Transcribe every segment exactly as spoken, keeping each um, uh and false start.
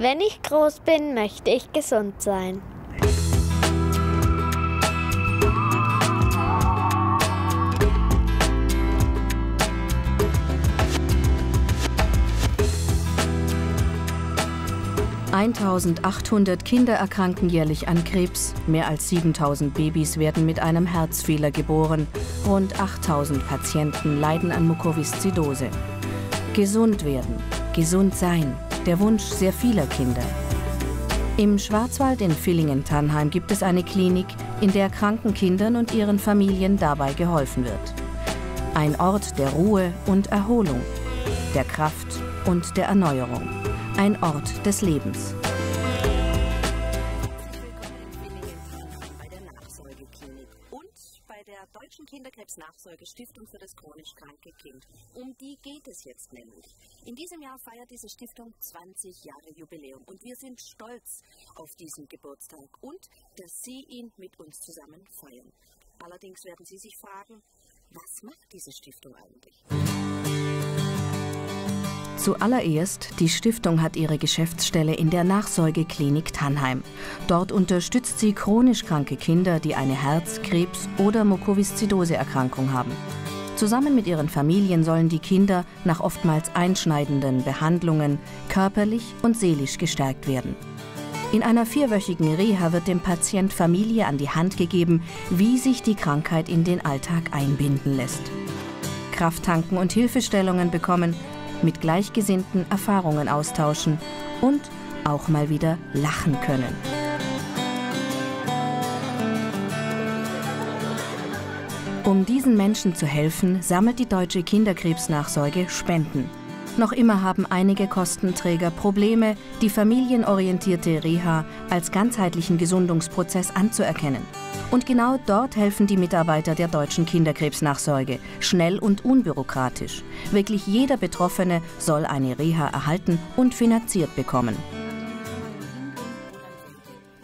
Wenn ich groß bin, möchte ich gesund sein. eintausendachthundert Kinder erkranken jährlich an Krebs, mehr als siebentausend Babys werden mit einem Herzfehler geboren, rund achttausend Patienten leiden an Mukoviszidose. Gesund werden, gesund sein, der Wunsch sehr vieler Kinder. Im Schwarzwald in Villingen-Tannheim gibt es eine Klinik, in der kranken Kindern und ihren Familien dabei geholfen wird. Ein Ort der Ruhe und Erholung, der Kraft und der Erneuerung. Ein Ort des Lebens. Willkommen bei der Nachsorgeklinik und bei der Deutschen Kinderkrebsnachsorge Stiftung für das chronisch kranke Kind. Um die geht es jetzt nämlich. In diesem Jahr feiert diese Stiftung zwanzig Jahre Jubiläum und wir sind stolz auf diesen Geburtstag und dass Sie ihn mit uns zusammen feiern. Allerdings werden Sie sich fragen, was macht diese Stiftung eigentlich? Zuallererst, die Stiftung hat ihre Geschäftsstelle in der Nachsorgeklinik Tannheim. Dort unterstützt sie chronisch kranke Kinder, die eine Herz-, Krebs- oder Mukoviszidose-Erkrankung haben. Zusammen mit ihren Familien sollen die Kinder nach oftmals einschneidenden Behandlungen körperlich und seelisch gestärkt werden. In einer vierwöchigen Reha wird dem Patient Familie an die Hand gegeben, wie sich die Krankheit in den Alltag einbinden lässt. Krafttanken und Hilfestellungen bekommen, mit Gleichgesinnten Erfahrungen austauschen und auch mal wieder lachen können. Um diesen Menschen zu helfen, sammelt die Deutsche Kinderkrebsnachsorge Spenden. Noch immer haben einige Kostenträger Probleme, die familienorientierte Reha als ganzheitlichen Gesundungsprozess anzuerkennen. Und genau dort helfen die Mitarbeiter der Deutschen Kinderkrebsnachsorge, schnell und unbürokratisch. Wirklich jeder Betroffene soll eine Reha erhalten und finanziert bekommen.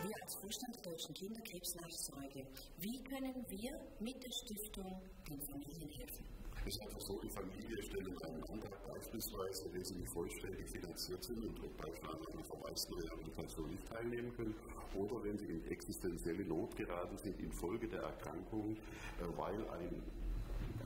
Wir als Vorstand der Deutschen Kinderkrebsnachsorge, wie können wir mit der Stiftung den Familien helfen? Ich sage so, die Familie stellt in einem Antrag beispielsweise, wenn sie nicht vollständig finanziert sind und beispielsweise an der Verwaltungsrehabilitation nicht teilnehmen können, oder wenn sie in existenzielle Not geraten sind infolge der Erkrankung, weil ein,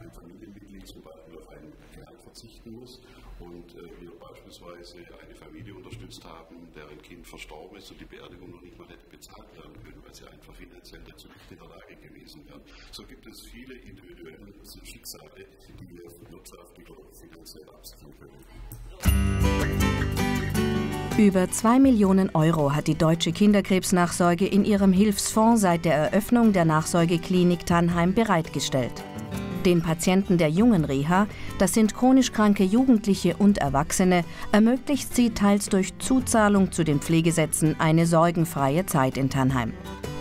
ein Familienmitglied zum Beispiel auf einen Kern verzichten muss und wir beispielsweise eine Familie unterstützt haben, deren Kind verstorben ist und die Beerdigung noch nicht mal hätte bezahlt werden können, weil sie einfach finanziell dazu nicht in der Lage gewesen wären. So gibt es viele individuelle Schicksale, die wir wirtschaftlich oder finanziell absichern können. Über zwei Millionen Euro hat die Deutsche Kinderkrebsnachsorge in ihrem Hilfsfonds seit der Eröffnung der Nachsorgeklinik Tannheim bereitgestellt. Den Patienten der jungen Reha, das sind chronisch kranke Jugendliche und Erwachsene, ermöglicht sie teils durch Zuzahlung zu den Pflegesätzen eine sorgenfreie Zeit in Tannheim.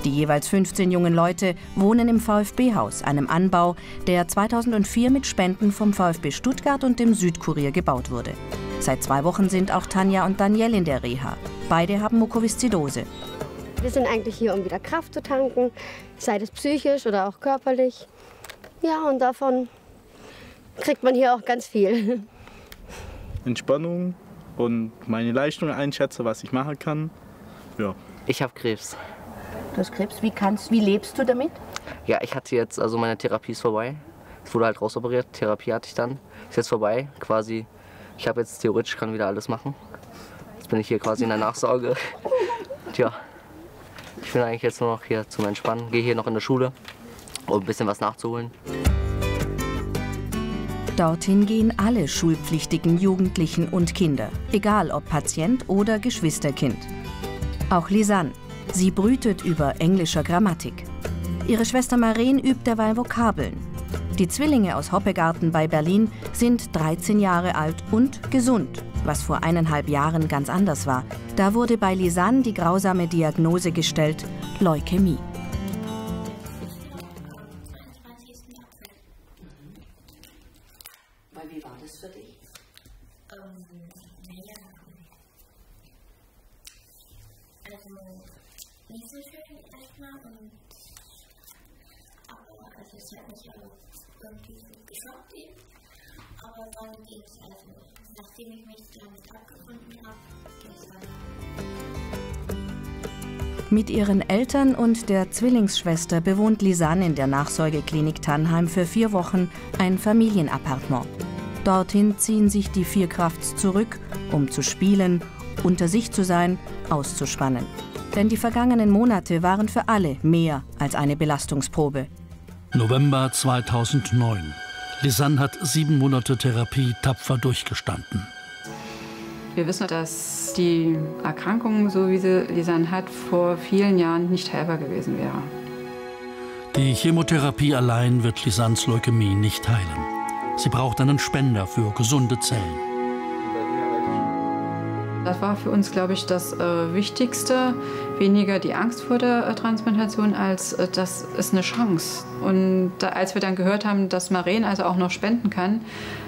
Die jeweils fünfzehn jungen Leute wohnen im VfB-Haus, einem Anbau, der zweitausendvier mit Spenden vom VfB Stuttgart und dem Südkurier gebaut wurde. Seit zwei Wochen sind auch Tanja und Daniel in der Reha. Beide haben Mukoviszidose. Wir sind eigentlich hier, um wieder Kraft zu tanken, sei es psychisch oder auch körperlich. Ja, und davon kriegt man hier auch ganz viel. Entspannung und meine Leistung einschätzen, was ich machen kann. Ja. Ich habe Krebs. Du hast Krebs. Wie kannst, wie lebst du damit? Ja, ich hatte jetzt, also meine Therapie ist vorbei. Es wurde halt rausoperiert, Therapie hatte ich dann. Ist jetzt vorbei, quasi. Ich habe jetzt theoretisch, kann wieder alles machen. Jetzt bin ich hier quasi in der Nachsorge. Tja, ich bin eigentlich jetzt nur noch hier zum Entspannen. Gehe hier noch in der Schule, um ein bisschen was nachzuholen. Dorthin gehen alle schulpflichtigen Jugendlichen und Kinder, egal ob Patient oder Geschwisterkind. Auch Lisanne. Sie brütet über englischer Grammatik. Ihre Schwester Maren übt derweil Vokabeln. Die Zwillinge aus Hoppegarten bei Berlin sind dreizehn Jahre alt und gesund, was vor eineinhalb Jahren ganz anders war. Da wurde bei Lisanne die grausame Diagnose gestellt: Leukämie. Wie war das für dich? Um, ja. Also nicht so schön erstmal, aber also ich habe mich ja irgendwie geschockt eben. Aber dann ging es, also nachdem ich mich damit abgefunden habe, ging es dann. Mit ihren Eltern und der Zwillingsschwester bewohnt Lisanne in der Nachsorgeklinik Tannheim für vier Wochen ein Familienappartement. Dorthin ziehen sich die vier Krafts zurück, um zu spielen, unter sich zu sein, auszuspannen. Denn die vergangenen Monate waren für alle mehr als eine Belastungsprobe. November zweitausendneun. Lisanne hat sieben Monate Therapie tapfer durchgestanden. Wir wissen, dass die Erkrankung, so wie sie Lisanne hat, vor vielen Jahren nicht heilbar gewesen wäre. Die Chemotherapie allein wird Lisannes Leukämie nicht heilen. Sie braucht einen Spender für gesunde Zellen. Das war für uns, glaube ich, das äh, Wichtigste. Weniger die Angst vor der äh, Transplantation, als äh, das ist eine Chance. Und da, als wir dann gehört haben, dass Maren also auch noch spenden kann,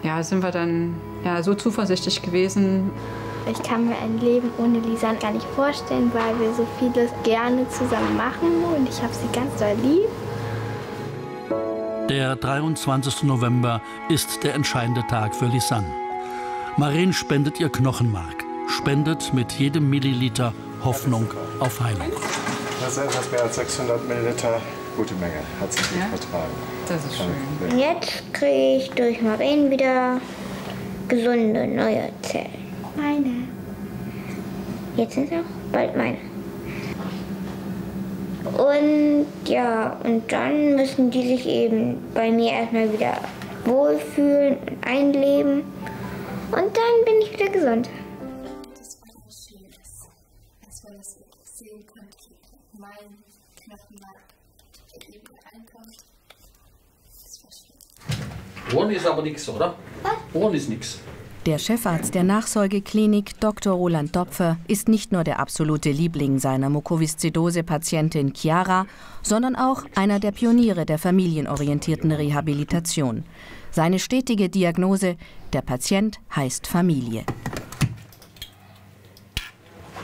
ja, sind wir dann ja, so zuversichtlich gewesen. Ich kann mir ein Leben ohne Lisanne gar nicht vorstellen, weil wir so vieles gerne zusammen machen und ich habe sie ganz doll lieb. Der dreiundzwanzigste November ist der entscheidende Tag für Lisanne. Maren spendet ihr Knochenmark. Spendet mit jedem Milliliter Hoffnung auf Heilung. Das ist etwas mehr als sechshundert Milliliter. Gute Menge, hat sich gut vertragen. Das ist schön. Jetzt kriege ich durch Maren wieder gesunde, neue Zellen. Meine. Jetzt sind es auch bald meine. Und ja, und dann müssen die sich eben bei mir erstmal wieder wohlfühlen und einleben. Und dann bin ich wieder gesund. Ohren ist aber nichts, oder? Ohren ist nichts. Der Chefarzt der Nachsorgeklinik, Doktor Roland Dopfer, ist nicht nur der absolute Liebling seiner Mukoviszidose-Patientin Chiara, sondern auch einer der Pioniere der familienorientierten Rehabilitation. Seine stetige Diagnose: Der Patient heißt Familie.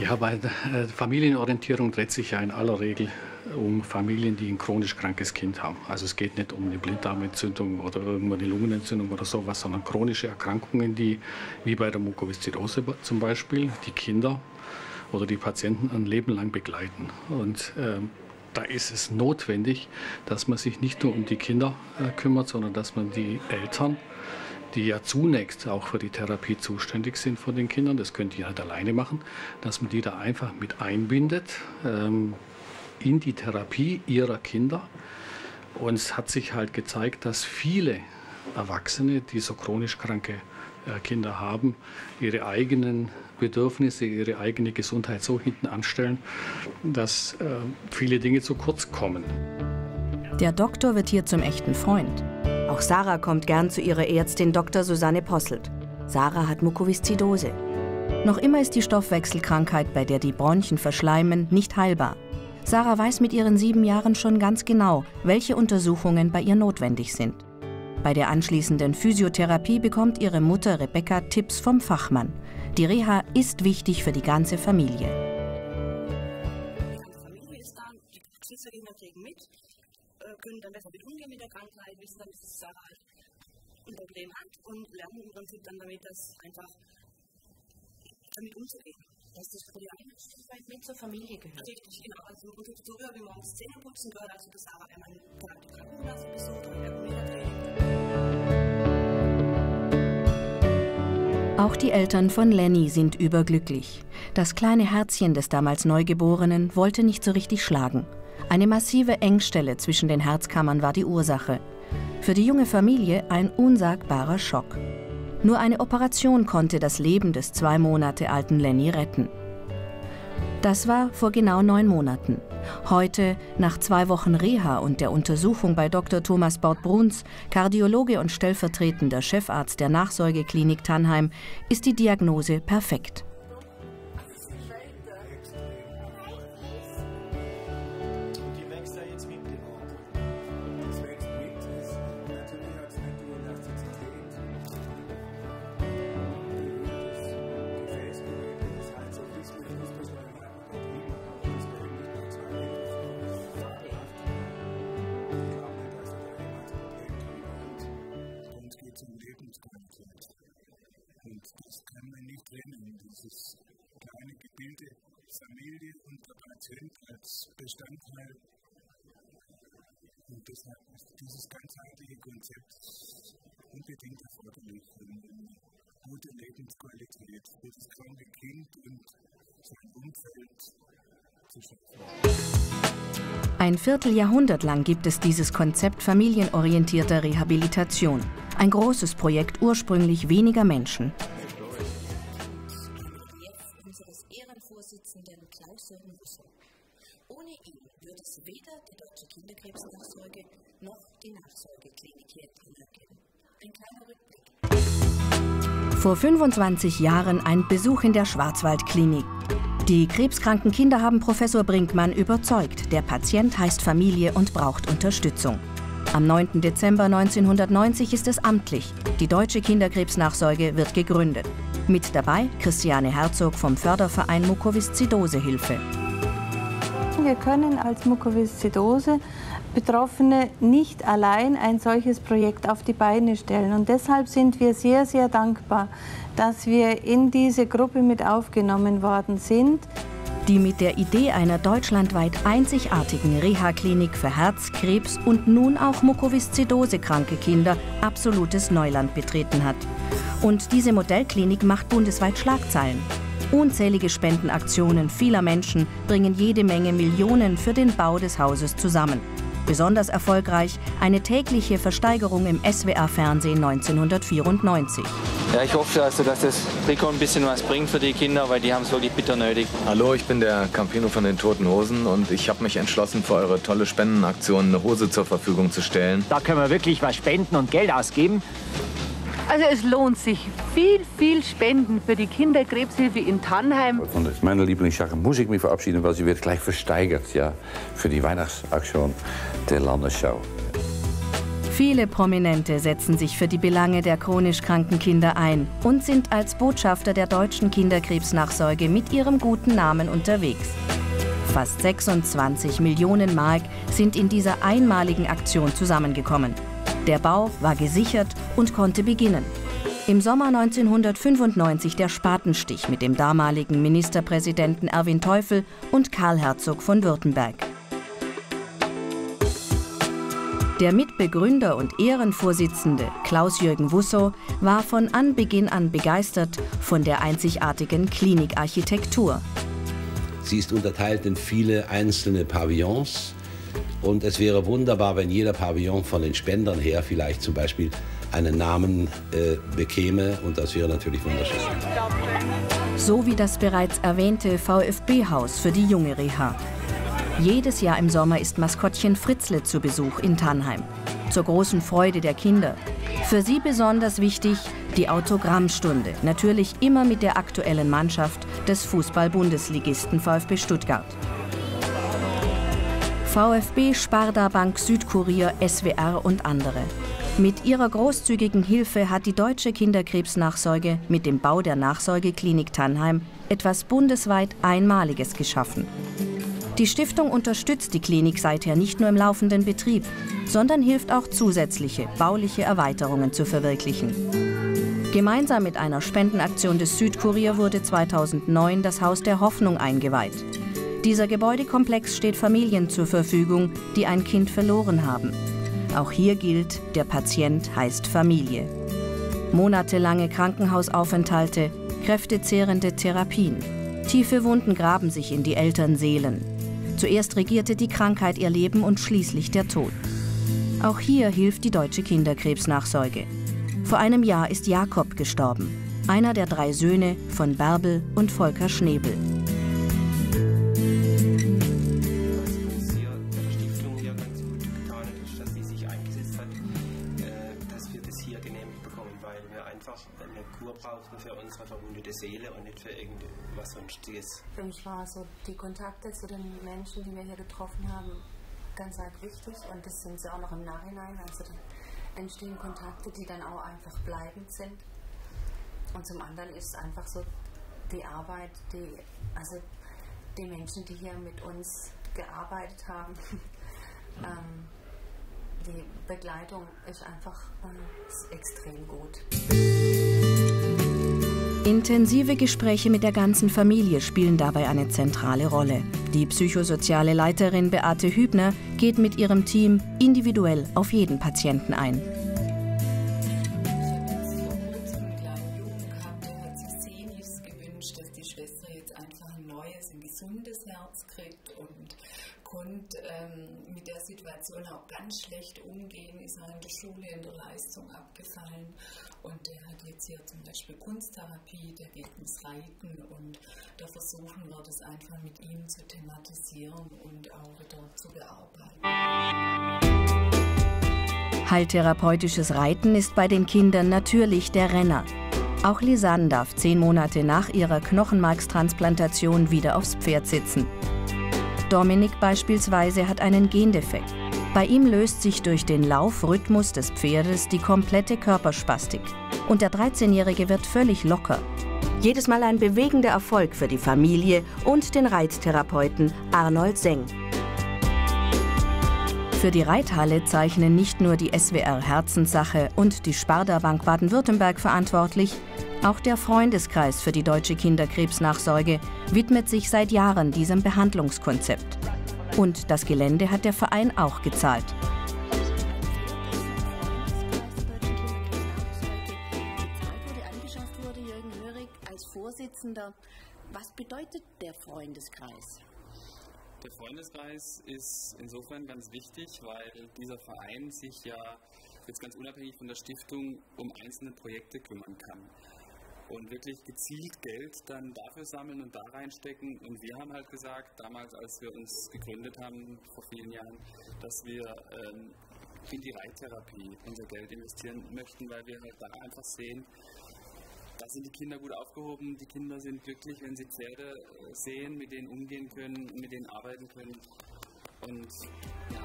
Ja, bei der Familienorientierung dreht sich ja in aller Regel um Familien, die ein chronisch krankes Kind haben. Also es geht nicht um eine Blinddarmentzündung oder irgendwo eine Lungenentzündung oder sowas, sondern chronische Erkrankungen, die, wie bei der Mukoviszidose zum Beispiel, die Kinder oder die Patienten ein Leben lang begleiten. Und äh, da ist es notwendig, dass man sich nicht nur um die Kinder äh, kümmert, sondern dass man die Eltern, die ja zunächst auch für die Therapie zuständig sind von den Kindern, das können die halt alleine machen, dass man die da einfach mit einbindet ähm, in die Therapie ihrer Kinder. Und es hat sich halt gezeigt, dass viele Erwachsene, die so chronisch kranke äh, Kinder haben, ihre eigenen Bedürfnisse, ihre eigene Gesundheit so hinten anstellen, dass äh, viele Dinge zu kurz kommen. Der Doktor wird hier zum echten Freund. Auch Sarah kommt gern zu ihrer Ärztin Doktor Susanne Posselt. Sarah hat Mukoviszidose. Noch immer ist die Stoffwechselkrankheit, bei der die Bronchien verschleimen, nicht heilbar. Sarah weiß mit ihren sieben Jahren schon ganz genau, welche Untersuchungen bei ihr notwendig sind. Bei der anschließenden Physiotherapie bekommt ihre Mutter Rebecca Tipps vom Fachmann. Die Reha ist wichtig für die ganze Familie. Die Familie ist da, die Praxiserinnen kriegen mit, können dann besser mit umgehen mit der Krankheit, wissen dann, dass es Sarah halt ein Problem hat und lernen im Prinzip dann damit, dass einfach damit umzugehen. Das ist für die eigene Stimmheit mit zur Familie gehört. Richtig, genau. Also im Prinzip so, wie man uns Zähne putzen gehört, also dass Sarah einmal die Krankenkasse besucht und Ergometertraining. Auch die Eltern von Lenny sind überglücklich. Das kleine Herzchen des damals Neugeborenen wollte nicht so richtig schlagen. Eine massive Engstelle zwischen den Herzkammern war die Ursache. Für die junge Familie ein unsagbarer Schock. Nur eine Operation konnte das Leben des zwei Monate alten Lenny retten. Das war vor genau neun Monaten. Heute, nach zwei Wochen Reha und der Untersuchung bei Doktor Thomas Bortbruns, Kardiologe und stellvertretender Chefarzt der Nachsorgeklinik Tannheim, ist die Diagnose perfekt. Und das kann man nicht trennen, dieses kleine Gebilde Familie und der Patient als Bestandteil. Und deshalb ist dieses ganzheitliche Konzept unbedingt erforderlich. Gute Lebensqualität für das kranke Kind und sein Umfeld zu schaffen. Ein Vierteljahrhundert lang gibt es dieses Konzept familienorientierter Rehabilitation. Ein großes Projekt ursprünglich weniger Menschen. Vorsitzenden Klaus-Jürgen Wussow. Ohne ihn würde es weder die Deutsche Kinderkrebsnachsorge noch die Nachsorgeklinik hier geben. Ein kleiner Rückblick. Vor fünfundzwanzig Jahren ein Besuch in der Schwarzwaldklinik. Die krebskranken Kinder haben Professor Brinkmann überzeugt. Der Patient heißt Familie und braucht Unterstützung. Am neunten Dezember neunzehnhundertneunzig ist es amtlich. Die Deutsche Kinderkrebsnachsorge wird gegründet. Mit dabei Christiane Herzog vom Förderverein Mukoviszidose-Hilfe. Wir können als Mukoviszidose-Betroffene nicht allein ein solches Projekt auf die Beine stellen. Und deshalb sind wir sehr, sehr dankbar, dass wir in diese Gruppe mit aufgenommen worden sind. Die mit der Idee einer deutschlandweit einzigartigen Reha-Klinik für Herz, Krebs und nun auch Mukoviszidose-kranke Kinder absolutes Neuland betreten hat. Und diese Modellklinik macht bundesweit Schlagzeilen. Unzählige Spendenaktionen vieler Menschen bringen jede Menge Millionen für den Bau des Hauses zusammen. Besonders erfolgreich eine tägliche Versteigerung im S W R Fernsehen neunzehnhundertvierundneunzig. Ja, ich hoffe, also, dass das Trikot ein bisschen was bringt für die Kinder, weil die haben es wirklich bitter nötig. Hallo, ich bin der Campino von den Toten Hosen und ich habe mich entschlossen, für eure tolle Spendenaktion eine Hose zur Verfügung zu stellen. Da können wir wirklich was spenden und Geld ausgeben. Also es lohnt sich. Viel, viel Spenden für die Kinderkrebshilfe in Tannheim. Von meiner Lieblingssache muss ich mich verabschieden, weil sie wird gleich versteigert, ja, für die Weihnachtsaktion der Landesschau. Viele Prominente setzen sich für die Belange der chronisch kranken Kinder ein und sind als Botschafter der Deutschen Kinderkrebsnachsorge mit ihrem guten Namen unterwegs. Fast sechsundzwanzig Millionen Mark sind in dieser einmaligen Aktion zusammengekommen. Der Bau war gesichert und konnte beginnen. Im Sommer neunzehnhundertfünfundneunzig der Spatenstich mit dem damaligen Ministerpräsidenten Erwin Teufel und Karl Herzog von Württemberg. Der Mitbegründer und Ehrenvorsitzende Klaus-Jürgen Wussow war von Anbeginn an begeistert von der einzigartigen Klinikarchitektur. Sie ist unterteilt in viele einzelne Pavillons. Und es wäre wunderbar, wenn jeder Pavillon von den Spendern her vielleicht zum Beispiel einen Namen äh, bekäme. Und das wäre natürlich wunderschön. So wie das bereits erwähnte VfB-Haus für die junge Reha. Jedes Jahr im Sommer ist Maskottchen Fritzle zu Besuch in Tannheim. Zur großen Freude der Kinder. Für sie besonders wichtig die Autogrammstunde. Natürlich immer mit der aktuellen Mannschaft des Fußball-Bundesligisten VfB Stuttgart. VfB, Sparda-Bank, Südkurier, S W R und andere. Mit ihrer großzügigen Hilfe hat die Deutsche Kinderkrebsnachsorge mit dem Bau der Nachsorgeklinik Tannheim etwas bundesweit Einmaliges geschaffen. Die Stiftung unterstützt die Klinik seither nicht nur im laufenden Betrieb, sondern hilft auch zusätzliche bauliche Erweiterungen zu verwirklichen. Gemeinsam mit einer Spendenaktion des Südkurier wurde zweitausendneun das Haus der Hoffnung eingeweiht. Dieser Gebäudekomplex steht Familien zur Verfügung, die ein Kind verloren haben. Auch hier gilt, der Patient heißt Familie. Monatelange Krankenhausaufenthalte, kräftezehrende Therapien. Tiefe Wunden graben sich in die Elternseelen. Zuerst regierte die Krankheit ihr Leben und schließlich der Tod. Auch hier hilft die Deutsche Kinderkrebsnachsorge. Vor einem Jahr ist Jakob gestorben, einer der drei Söhne von Bärbel und Volker Schnebel. Für mich war so die Kontakte zu den Menschen, die wir hier getroffen haben, ganz arg wichtig, und das sind sie auch noch im Nachhinein. Also dann entstehen Kontakte, die dann auch einfach bleibend sind. Und zum anderen ist es einfach so die Arbeit, die, also die Menschen, die hier mit uns gearbeitet haben, ähm, die Begleitung ist einfach ähm, ist extrem gut. Intensive Gespräche mit der ganzen Familie spielen dabei eine zentrale Rolle. Die psychosoziale Leiterin Beate Hübner geht mit ihrem Team individuell auf jeden Patienten ein. Auch ganz schlecht umgehen, ist er in der Schule in der Leistung abgefallen und der hat jetzt hier zum Beispiel Kunsttherapie, der geht ins Reiten und da versuchen wir das einfach mit ihm zu thematisieren und auch wieder zu bearbeiten. Heiltherapeutisches Reiten ist bei den Kindern natürlich der Renner. Auch Lisanne darf zehn Monate nach ihrer Knochenmarkstransplantation wieder aufs Pferd sitzen. Dominik beispielsweise hat einen Gendefekt. Bei ihm löst sich durch den Laufrhythmus des Pferdes die komplette Körperspastik. Und der dreizehnjährige wird völlig locker. Jedes Mal ein bewegender Erfolg für die Familie und den Reittherapeuten Arnold Seng. Für die Reithalle zeichnen nicht nur die S W R Herzenssache und die Sparda-Bank Baden-Württemberg verantwortlich, auch der Freundeskreis für die Deutsche Kinderkrebsnachsorge widmet sich seit Jahren diesem Behandlungskonzept. Und das Gelände hat der Verein auch gezahlt. Angeschafft wurde Jürgen Hörig als Vorsitzender. Was bedeutet der Freundeskreis? Der Freundeskreis ist insofern ganz wichtig, weil dieser Verein sich ja jetzt ganz unabhängig von der Stiftung um einzelne Projekte kümmern kann. Und wirklich gezielt Geld dann dafür sammeln und da reinstecken. Und wir haben halt gesagt, damals, als wir uns gegründet haben, vor vielen Jahren, dass wir ähm, in die Reittherapie unser Geld investieren möchten, weil wir halt da einfach sehen, da sind die Kinder gut aufgehoben, die Kinder sind glücklich, wenn sie Pferde sehen, mit denen umgehen können, mit denen arbeiten können. Und ja.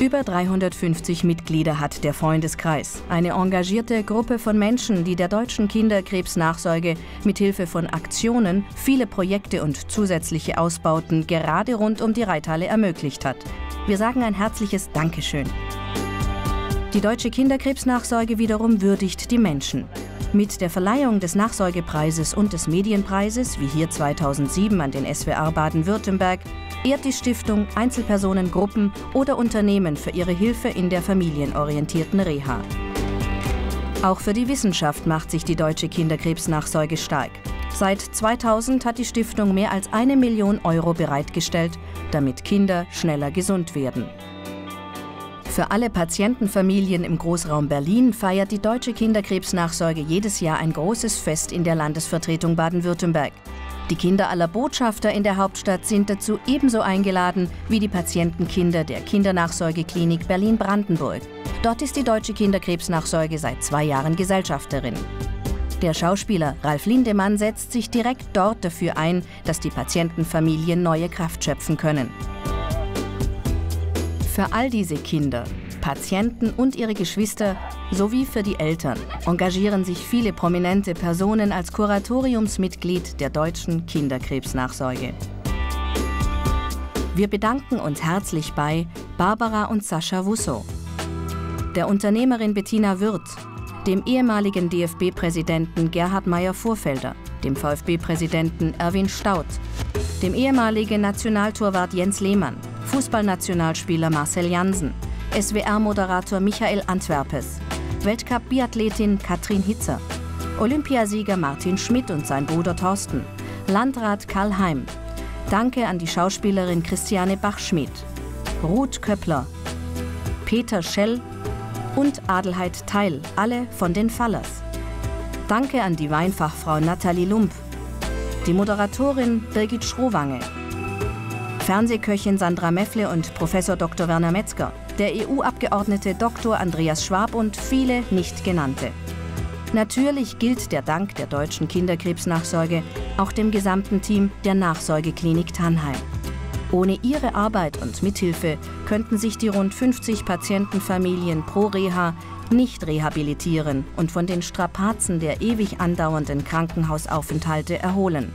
Über dreihundertfünfzig Mitglieder hat der Freundeskreis, eine engagierte Gruppe von Menschen, die der deutschen Kinderkrebsnachsorge mithilfe von Aktionen viele Projekte und zusätzliche Ausbauten gerade rund um die Reithalle ermöglicht hat. Wir sagen ein herzliches Dankeschön. Die Deutsche Kinderkrebsnachsorge wiederum würdigt die Menschen. Mit der Verleihung des Nachsorgepreises und des Medienpreises, wie hier zweitausendsieben an den S W R Baden-Württemberg, ehrt die Stiftung Einzelpersonen, Gruppen oder Unternehmen für ihre Hilfe in der familienorientierten Reha. Auch für die Wissenschaft macht sich die Deutsche Kinderkrebsnachsorge stark. Seit zweitausend hat die Stiftung mehr als eine Million Euro bereitgestellt, damit Kinder schneller gesund werden. Für alle Patientenfamilien im Großraum Berlin feiert die Deutsche Kinderkrebsnachsorge jedes Jahr ein großes Fest in der Landesvertretung Baden-Württemberg. Die Kinder aller Botschafter in der Hauptstadt sind dazu ebenso eingeladen wie die Patientenkinder der Kindernachsorgeklinik Berlin-Brandenburg. Dort ist die Deutsche Kinderkrebsnachsorge seit zwei Jahren Gesellschafterin. Der Schauspieler Ralf Lindemann setzt sich direkt dort dafür ein, dass die Patientenfamilien neue Kraft schöpfen können. Für all diese Kinder, Patienten und ihre Geschwister sowie für die Eltern engagieren sich viele prominente Personen als Kuratoriumsmitglied der Deutschen Kinderkrebsnachsorge. Wir bedanken uns herzlich bei Barbara und Sascha Wussow, der Unternehmerin Bettina Würth, dem ehemaligen D F B-Präsidenten Gerhard Meyer-Vorfelder, dem VfB-Präsidenten Erwin Staudt, dem ehemaligen Nationaltorwart Jens Lehmann, Fußballnationalspieler Marcel Jansen, S W R-Moderator Michael Antwerpes, Weltcup-Biathletin Katrin Hitzer, Olympiasieger Martin Schmidt und sein Bruder Thorsten, Landrat Karl Heim. Danke an die Schauspielerin Christiane Bachschmidt, Ruth Köppler, Peter Schell und Adelheid Theil, alle von den Fallers. Danke an die Weinfachfrau Nathalie Lump, die Moderatorin Birgit Schrowange, Fernsehköchin Sandra Meffle und Professor Doktor Werner Metzger, der E U-Abgeordnete Doktor Andreas Schwab und viele nicht genannte. Natürlich gilt der Dank der Deutschen Kinderkrebsnachsorge auch dem gesamten Team der Nachsorgeklinik Tannheim. Ohne ihre Arbeit und Mithilfe könnten sich die rund fünfzig Patientenfamilien pro Reha nicht rehabilitieren und von den Strapazen der ewig andauernden Krankenhausaufenthalte erholen.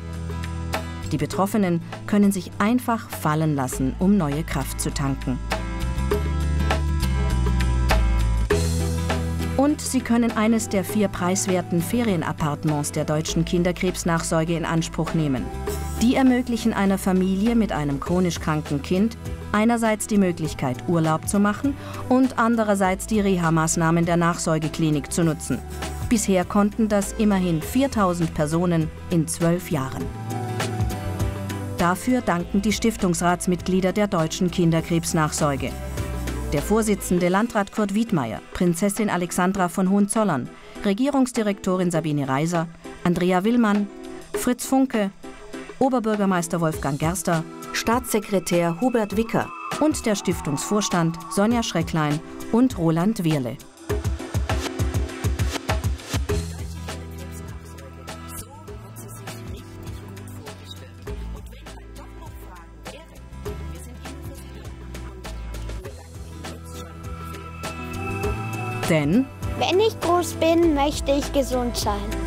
Die Betroffenen können sich einfach fallen lassen, um neue Kraft zu tanken. Und Sie können eines der vier preiswerten Ferienappartements der Deutschen Kinderkrebsnachsorge in Anspruch nehmen. Die ermöglichen einer Familie mit einem chronisch kranken Kind einerseits die Möglichkeit, Urlaub zu machen und andererseits die Reha-Maßnahmen der Nachsorgeklinik zu nutzen. Bisher konnten das immerhin viertausend Personen in zwölf Jahren. Dafür danken die Stiftungsratsmitglieder der Deutschen Kinderkrebsnachsorge. Der Vorsitzende Landrat Kurt Wiedmeier, Prinzessin Alexandra von Hohenzollern, Regierungsdirektorin Sabine Reiser, Andrea Willmann, Fritz Funke, Oberbürgermeister Wolfgang Gerster, Staatssekretär Hubert Wicker und der Stiftungsvorstand Sonja Schrecklein und Roland Wirle. Denn wenn ich groß bin, möchte ich gesund sein.